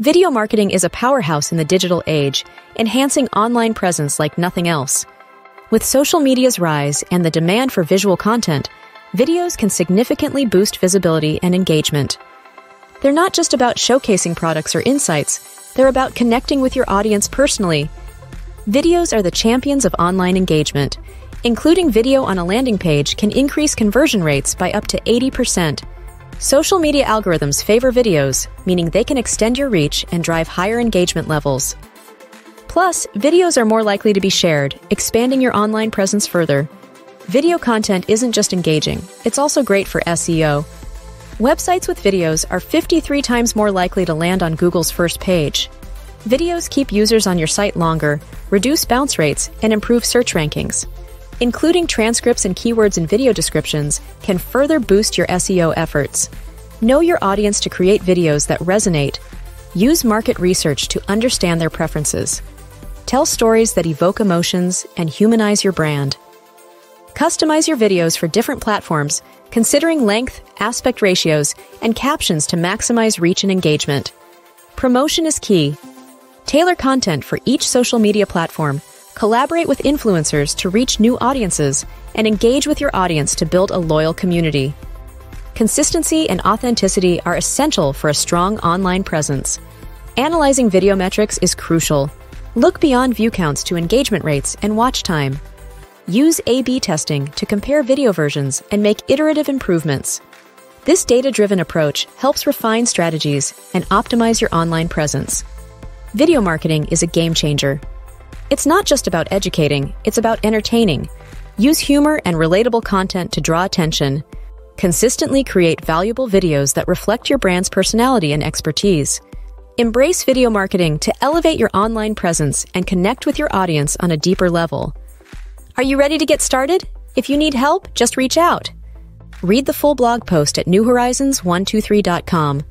Video marketing is a powerhouse in the digital age, enhancing online presence like nothing else. With social media's rise and the demand for visual content, videos can significantly boost visibility and engagement. They're not just about showcasing products or insights, they're about connecting with your audience personally. Videos are the champions of online engagement. Including video on a landing page can increase conversion rates by up to 80%. Social media algorithms favor videos, meaning they can extend your reach and drive higher engagement levels. Plus, videos are more likely to be shared, expanding your online presence further. Video content isn't just engaging, it's also great for SEO. Websites with videos are 53 times more likely to land on Google's first page. Videos keep users on your site longer, reduce bounce rates, and improve search rankings. Including transcripts and keywords in video descriptions can further boost your SEO efforts. Know your audience to create videos that resonate. Use market research to understand their preferences. Tell stories that evoke emotions and humanize your brand. Customize your videos for different platforms, considering length, aspect ratios, and captions to maximize reach and engagement. Promotion is key. Tailor content for each social media platform. Collaborate with influencers to reach new audiences and engage with your audience to build a loyal community. Consistency and authenticity are essential for a strong online presence. Analyzing video metrics is crucial. Look beyond view counts to engagement rates and watch time. Use A/B testing to compare video versions and make iterative improvements. This data-driven approach helps refine strategies and optimize your online presence. Video marketing is a game changer. It's not just about educating, it's about entertaining. Use humor and relatable content to draw attention. Consistently create valuable videos that reflect your brand's personality and expertise. Embrace video marketing to elevate your online presence and connect with your audience on a deeper level. Are you ready to get started? If you need help, just reach out. Read the full blog post at NewHorizons123.com.